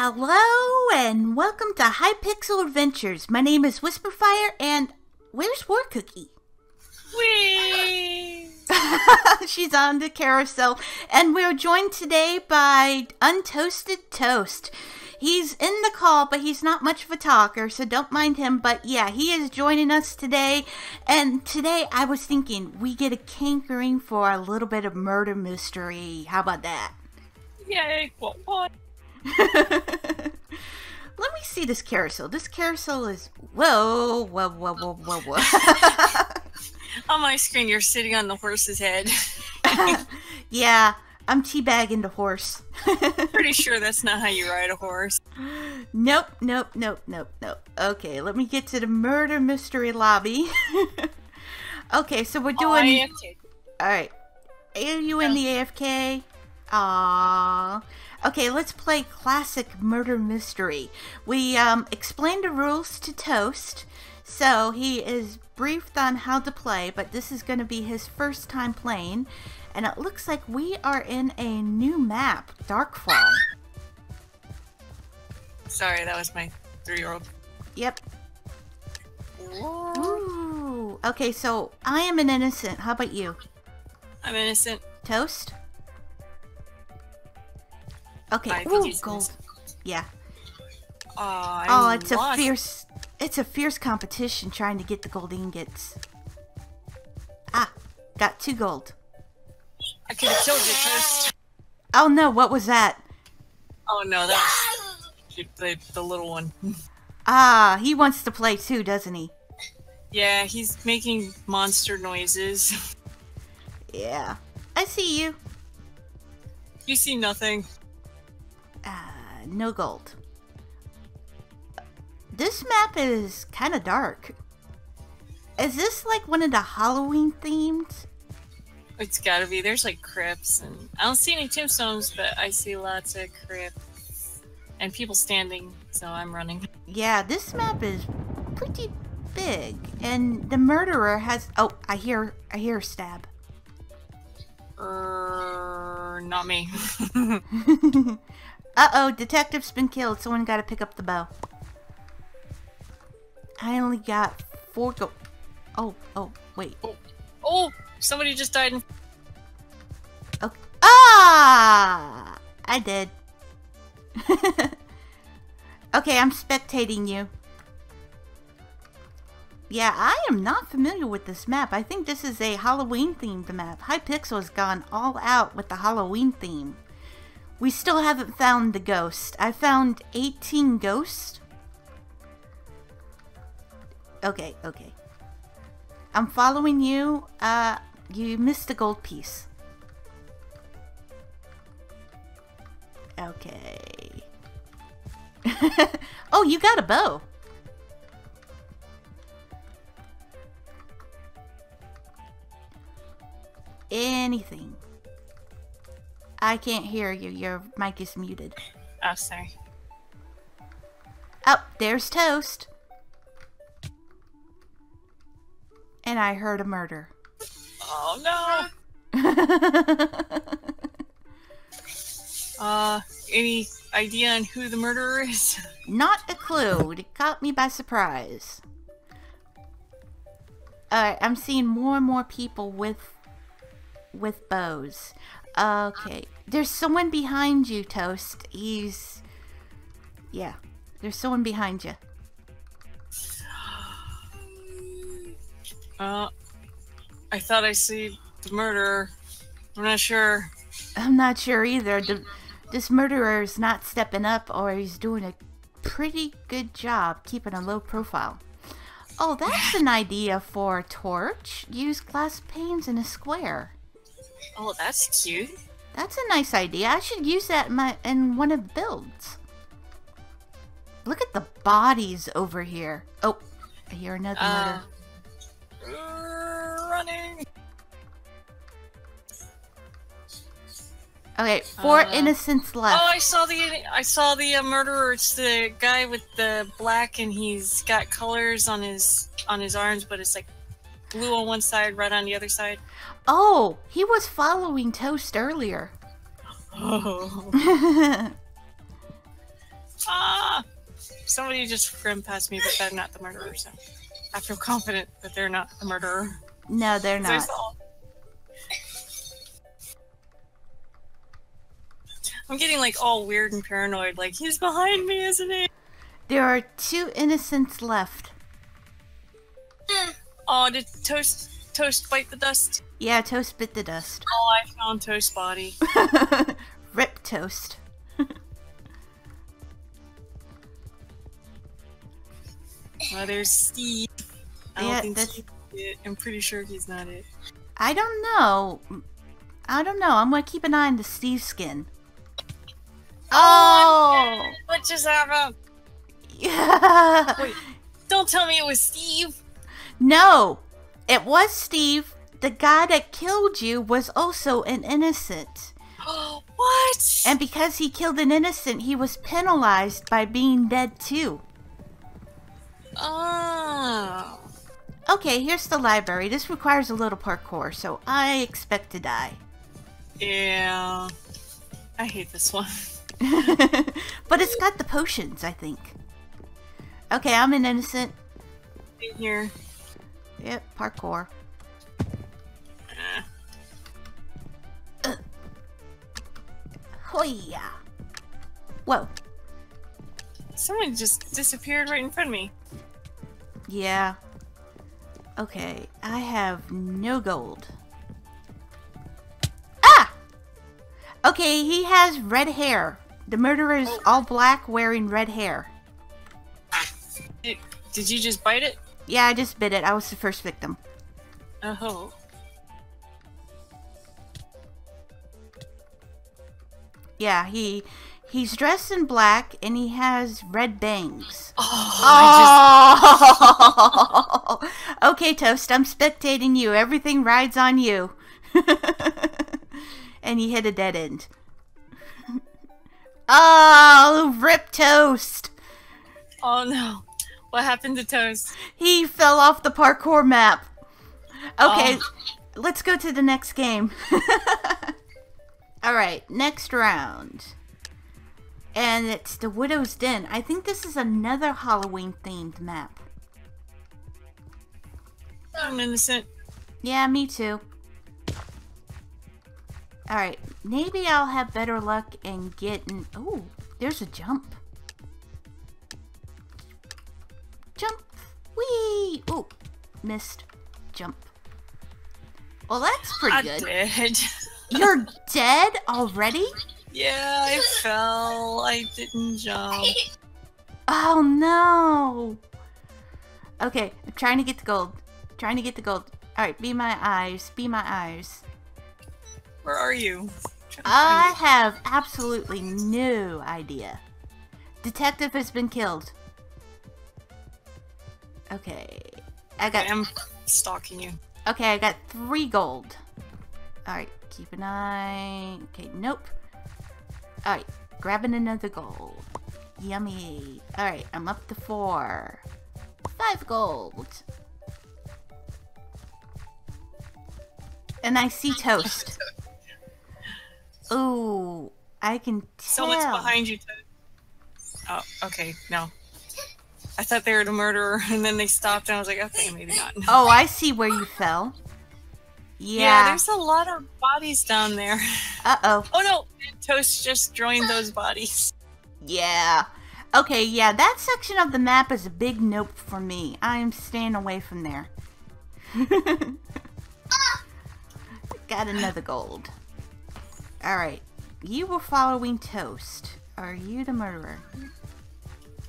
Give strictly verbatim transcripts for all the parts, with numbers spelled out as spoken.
Hello and welcome to Hypixel Adventures. My name is Whisperfire and where's Warcookie? Whee! She's on the carousel and we're joined today by Untoasted Toast. He's in the call, but he's not much of a talker, so don't mind him. But yeah, he is joining us today. And today I was thinking we get a cankering for a little bit of murder mystery. How about that? Yay, what, what? Let me see this carousel. This carousel is... Whoa, whoa, whoa, whoa, whoa, whoa. On my screen, you're sitting on the horse's head. Yeah, I'm teabagging the horse. Pretty sure that's not how you ride a horse. Nope, nope, nope, nope, nope. Okay, let me get to the murder mystery lobby. Okay, so we're doing... A F K. Alright. Are you in the A F K? Aww. Okay, let's play classic murder mystery. We um, explained the rules to Toast, so he is briefed on how to play, but this is going to be his first time playing, and it looks like we are in a new map, Darkfall. Sorry, that was my three-year-old. Yep. Ooh. Okay, so I am an innocent. How about you? I'm innocent. Toast? Okay. Ooh, gold. Yeah. Uh, oh, it's lost. a fierce, it's a fierce competition trying to get the gold ingots. Ah, got two gold. I could have killed you first. Oh no! What was that? Oh no! That was the, the little one. Ah, he wants to play too, doesn't he? Yeah, he's making monster noises. Yeah, I see you. You see nothing. Uh, no gold. This map is kind of dark. Is this like one of the Halloween themed? It's gotta be. There's like crypts and I don't see any tombstones, but I see lots of crypts and people standing, so I'm running. Yeah, this map is pretty big and the murderer has... Oh, I hear I hear a stab. Er, not me. Uh-oh, detective's been killed. Someone got to pick up the bow. I only got four go- Oh, oh, wait. Oh, oh, somebody just died in- Okay. Ah! I did. Okay, I'm spectating you. Yeah, I am not familiar with this map. I think this is a Halloween-themed map. Hypixel has gone all out with the Halloween theme. We still haven't found the ghost. I found eighteen ghosts. Okay, okay. I'm following you. Uh, you missed the gold piece. Okay. Oh, you got a bow. Anything. I can't hear you. Your mic is muted. Oh, sorry. Oh, there's Toast. And I heard a murder. Oh, no. uh, any idea on who the murderer is? Not a clue. It caught me by surprise. Alright, I'm seeing more and more people with, with bows. Okay, there's someone behind you, Toast. He's... Yeah, there's someone behind you. Uh, I thought I see the murderer. I'm not sure. I'm not sure either. The, this murderer is not stepping up, or he's doing a pretty good job keeping a low profile. Oh, that's an idea for a torch. Use glass panes in a square. Oh, that's cute. That's a nice idea. I should use that in, my, in one of the builds. Look at the bodies over here. Oh, I hear another uh, murder. Uh, running. Okay, four uh, innocents left. Oh, I saw the I saw the uh, murderer. It's the guy with the black, and he's got colors on his on his arms, but it's like blue on one side, red on the other side. Oh, he was following Toast earlier. Oh. Ah! Somebody just ran past me, but they're not the murderer, so I feel confident that they're not the murderer. No, they're not. Saw... I'm getting like all weird and paranoid, like, he's behind me, isn't he? There are two innocents left. Oh, did Toast Toast bite the dust? Yeah, Toast bit the dust. Oh, I found Toast's body. Rip Toast. Well, there's Steve. I yeah, don't think that's... Steve's it. I'm pretty sure he's not it. I don't know. I don't know. I'm gonna keep an eye on the Steve skin. Oh! Oh, what just happened? Yeah. Wait, don't tell me it was Steve. No, it was Steve. The guy that killed you was also an innocent. Oh, what? And because he killed an innocent, he was penalized by being dead too. Oh. Okay, here's the library. This requires a little parkour, so I expect to die. Yeah. I hate this one. But it's got the potions, I think. Okay, I'm an innocent. In here. Yep, parkour. Uh. Uh. Hoya. Whoa. Someone just disappeared right in front of me. Yeah. Okay, I have no gold. Ah! Okay, he has red hair. The murderer is oh. all black, wearing red hair. Did, did you just bite it? Yeah, I just bit it. I was the first victim. Oh. Yeah, he he's dressed in black and he has red bangs. Oh. oh! I just... Okay, Toast. I'm spectating you. Everything rides on you. And he hit a dead end. Oh, rip Toast! Oh no. What happened to Toast? He fell off the parkour map. Okay, oh. Let's go to the next game. Alright, next round. And it's the Widow's Den. I think this is another Halloween-themed map. I'm innocent. Yeah, me too. Alright, maybe I'll have better luck in getting... Oh, there's a jump. Jump! Whee! Oh, missed. Jump. Well, that's pretty I'm good. Dead. You're dead already? Yeah, I fell. I didn't jump. Oh, no. Okay, I'm trying to get the gold. I'm trying to get the gold. Alright, be my eyes. Be my eyes. Where are you? I have you. absolutely no idea. Detective has been killed. Okay, I got- I am stalking you. Okay, I got three gold. Alright, keep an eye. Okay, nope. Alright, grabbing another gold. Yummy. Alright, I'm up to four. Five gold. And I see Toast. Ooh, I can tell. Someone's behind you, Toast. Oh, okay, no. I thought they were the murderer, and then they stopped, and I was like, okay, maybe not. Oh, I see where you fell. Yeah. Yeah, there's a lot of bodies down there. Uh-oh. Oh, no! Toast just joined those bodies. Yeah. Okay, yeah, that section of the map is a big nope for me. I am staying away from there. Got another gold. Alright. You were following Toast. Are you the murderer?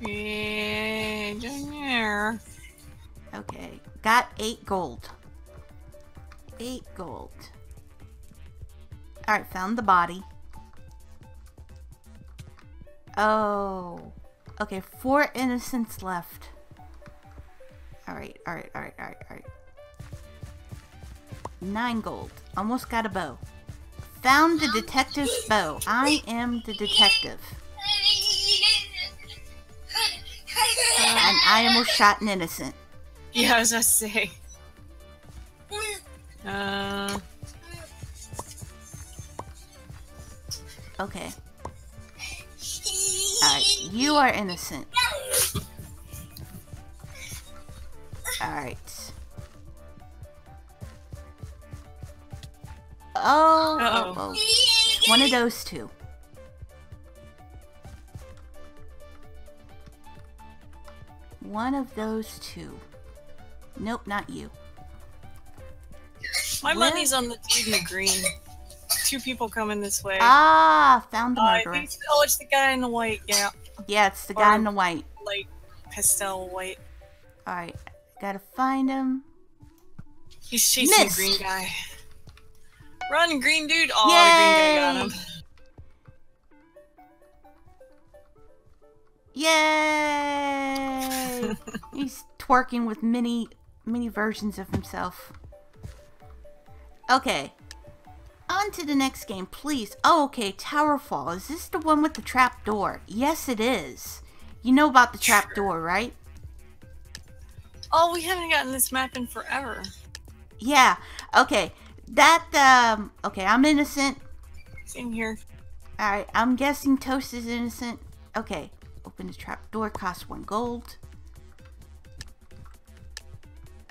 Yeah, there. Okay, got eight gold. Eight gold. Alright, found the body. Oh. Okay, four innocents left. Alright, alright, alright, alright, alright. Nine gold. Almost got a bow. Found the detective's bow. I am the detective. And I almost shot an innocent. Yeah, I was gonna say. Uh. Okay. Uh, you are innocent. Alright. Oh, uh-oh. Oh, oh. One of those two. One of those two. Nope, not you. My what? Money's on the dude in the green. Two people coming this way. Ah, found the murderer. Uh, I think it's, oh, it's the guy in the white, yeah. Yeah, it's the or, guy in the white. Like, pastel white. Alright, gotta find him. He's chasing the green guy. Run, green dude! Oh, the green guy got him. Yay! He's twerking with many, many versions of himself. Okay. On to the next game, please. Oh, okay, Towerfall. Is this the one with the trap door? Yes, it is. You know about the trap door, right? Oh, we haven't gotten this map in forever. Yeah, okay. That, um, okay, I'm innocent. Same here. Alright, I'm guessing Toast is innocent. Okay, open the trap door, cost one gold.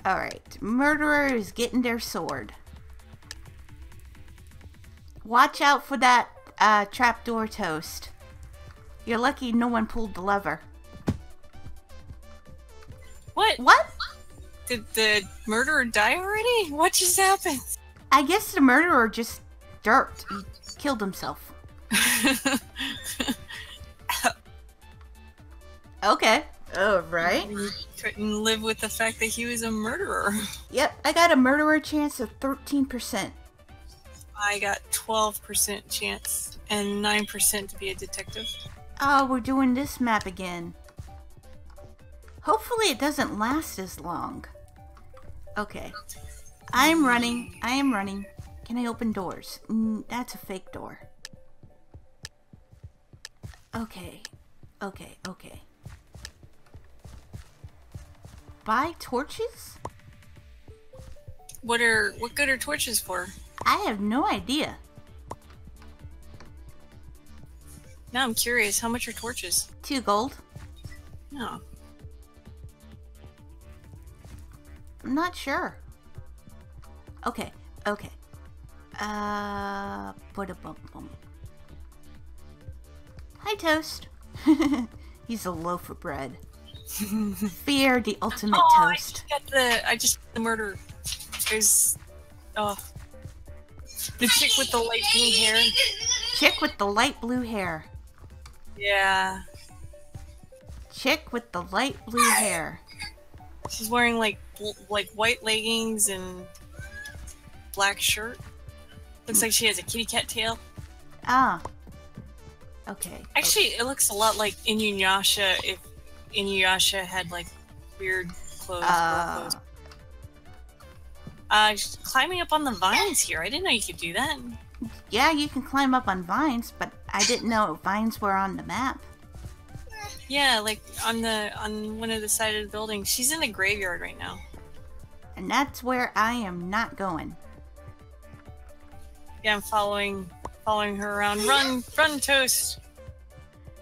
Alright, murderer is getting their sword. Watch out for that uh, trapdoor, Toast. You're lucky no one pulled the lever. What? What? Did the murderer die already? What just happened? I guess the murderer just derped. He killed himself. Okay. Alright. He couldn't live with the fact that he was a murderer. Yep, I got a murderer chance of thirteen percent. I got twelve percent chance and nine percent to be a detective. Oh, we're doing this map again. Hopefully it doesn't last as long. Okay. I'm running. I am running. Can I open doors? Mm, that's a fake door. Okay. Okay, okay. Buy torches? What are, what good are torches for? I have no idea. Now I'm curious, how much are torches? Two gold. No. I'm not sure. Okay, okay. Uh, ba-da-bum-bum. Hi, Toast. He's a loaf of bread. Fear the ultimate oh, toast. I just got the, I just got the murder. There's, oh. The chick with the light blue hair. Chick with the light blue hair. Yeah. Chick with the light blue hair. She's wearing like like white leggings and black shirt. Looks like she has a kitty cat tail. Ah. Okay. Actually, it looks a lot like Inuyasha if Inuyasha had like weird clothes. Uh. Clothes. Uh, climbing up on the vines here. I didn't know you could do that. Yeah, you can climb up on vines, but I didn't know vines were on the map. Yeah, like on the on one of the side of the building. She's in the graveyard right now. And that's where I am not going. Yeah, I'm following following her around. Run, run, Toast.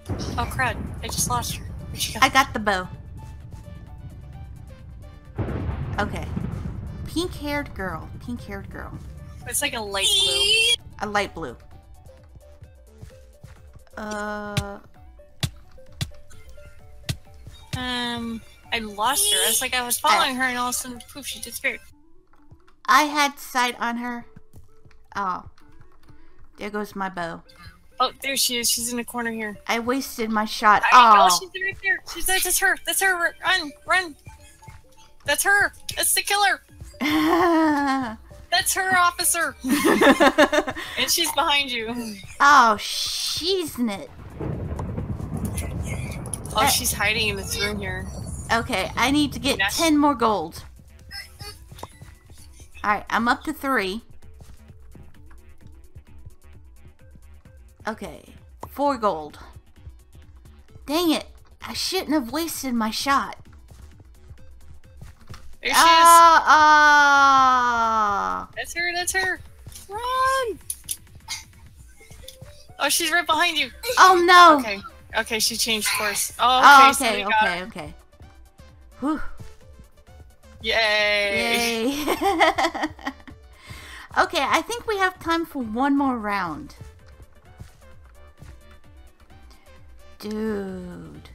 Oh crud! I just lost her. Where'd she go? I got the bow. Okay. Pink-haired girl. Pink-haired girl. It's like a light blue. A light blue. Uh. Um. I lost her. I was like, I was following I, her, and all of a sudden, poof, she disappeared. I had sight on her. Oh. There goes my bow. Oh, there she is. She's in the corner here. I wasted my shot. I, oh. She's right there. She's there. That's her. That's her. Run. Run. That's her. That's the killer. That's her, officer. And she's behind you. Oh, she's in it. Oh, I... she's hiding in this room here. Okay, I need to get yeah. ten more gold. Alright, I'm up to three. Okay, four gold. Dang it, I shouldn't have wasted my shot. There she is. Oh, oh. That's her, that's her. Run! Oh, she's right behind you. Oh, no. Okay. Okay, she changed course. Oh, okay, oh, okay, so okay, okay. Whew. Yay! Yay! Okay, I think we have time for one more round. Dude.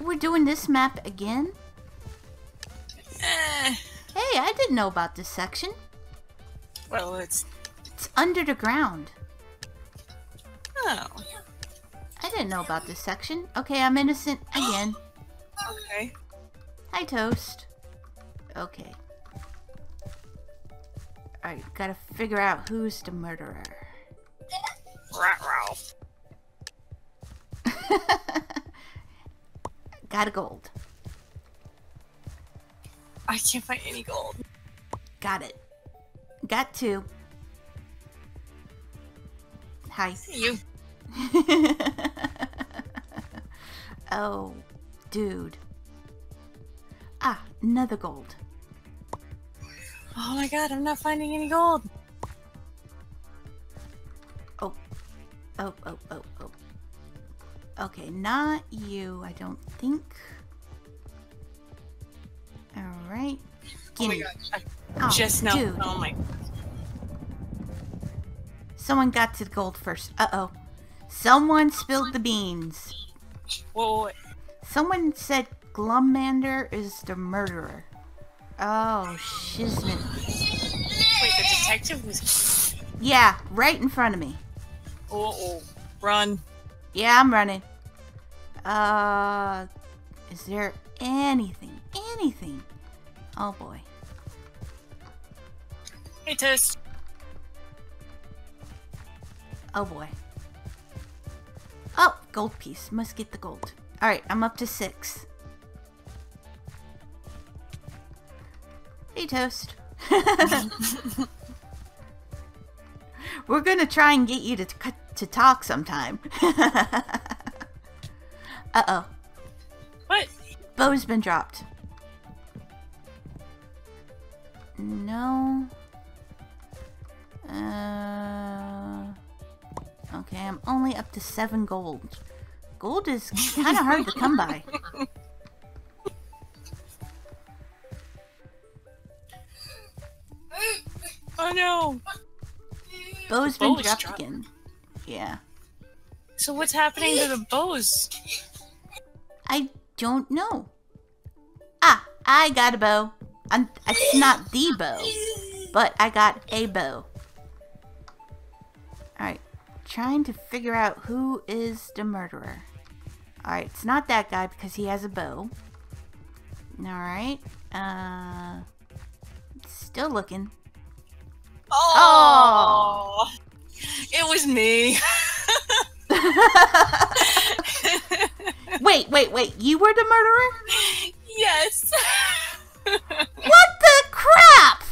We're doing this map again? Eh. Hey, I didn't know about this section. Well, it's... It's under the ground. Oh. I didn't know about this section. Okay, I'm innocent again. Okay. Hi, Toast. Okay. Alright, gotta figure out who's the murderer. Rat-row. Got a gold. I can't find any gold. Got it. Got two. Hi. See you. Oh, dude. Ah, another gold. Oh my god, I'm not finding any gold. Oh. Oh, oh, oh, oh. Okay, not you, I don't think. Alright. Oh my gosh. Oh, just now. Dude. Oh my. Someone got to the gold first. Uh oh. Someone spilled the beans. Whoa, wait. Someone said Glumander is the murderer. Oh, shiznit. Wait, the detective was. Yeah, right in front of me. Uh oh. Run. Yeah, I'm running. Uh, is there anything? Anything? Oh boy. Hey, Toast. Oh boy. Oh, gold piece. Must get the gold. All right, I'm up to six. Hey, Toast. We're gonna try and get you to cut. To talk sometime. Uh-oh. What? Bow's been dropped. No. Uh, okay, I'm only up to seven gold. Gold is kind of hard to come by. Oh, no. Bow's been dropped, dropped again. Yeah. So what's happening to the bows? I don't know. Ah, I got a bow. I'm, it's not the bow, but I got a bow. Alright, trying to figure out who is the murderer. Alright, it's not that guy because he has a bow. Alright, uh... still looking. Oh! Oh! It was me. Wait, wait, wait. You were the murderer? Yes. What the crap?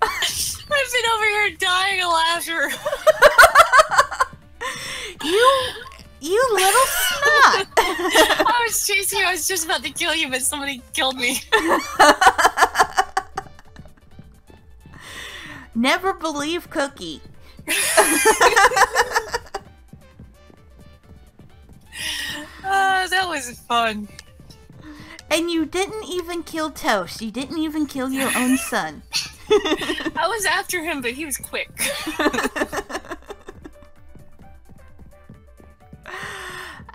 I've been over here dying of laughter. You, you little snot. I was chasing you. I was just about to kill you, but somebody killed me. Never believe Cookie. Oh, uh, that was fun. And you didn't even kill Toast. You didn't even kill your own son. I was after him, but he was quick.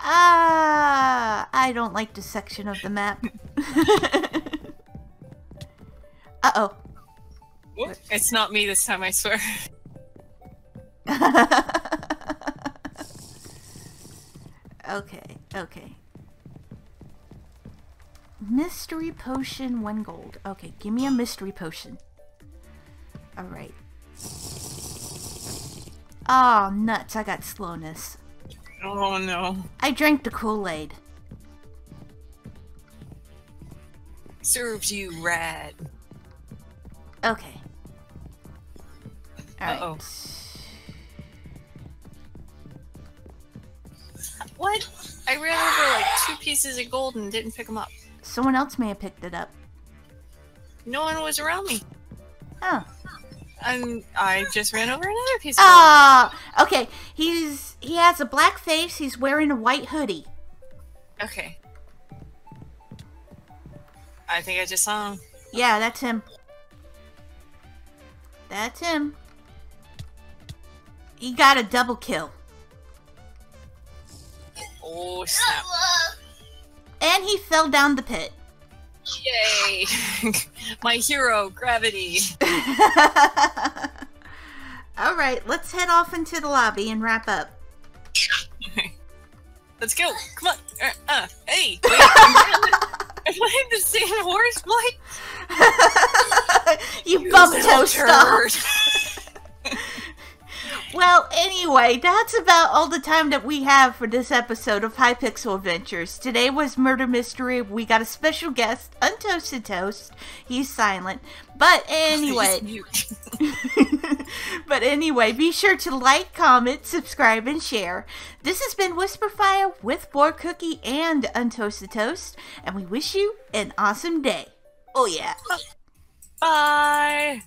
Ah, uh, I don't like this section of the map. Uh-oh. It's not me this time, I swear. Okay, okay. Mystery potion, one gold. Okay, give me a mystery potion. Alright. Oh, nuts, I got slowness. Oh, no. I drank the Kool-Aid. Served you, rat. Okay. Right. Uh-oh. What? I ran over like two pieces of gold and didn't pick them up. Someone else may have picked it up. No one was around me. Oh. And I just ran over another piece of Oh, uh, okay. He's he has a black face. He's wearing a white hoodie. Okay. I think I just saw him. Yeah, that's him. That's him. He got a double kill. Oh, snap. And he fell down the pit. Yay! My hero, gravity. All right, let's head off into the lobby and wrap up. Let's go! Come on! Uh, uh, hey! Wait, am, I the, am I in the same horse flight? You, you bumped Toast off. Well, anyway, that's about all the time that we have for this episode of Hypixel Adventures. Today was Murder Mystery. We got a special guest, Untoasted Toast. He's silent. But anyway... but anyway, be sure to like, comment, subscribe, and share. This has been Whisperfire with Warcookie and Untoasted Toast, and we wish you an awesome day. Oh yeah. Bye!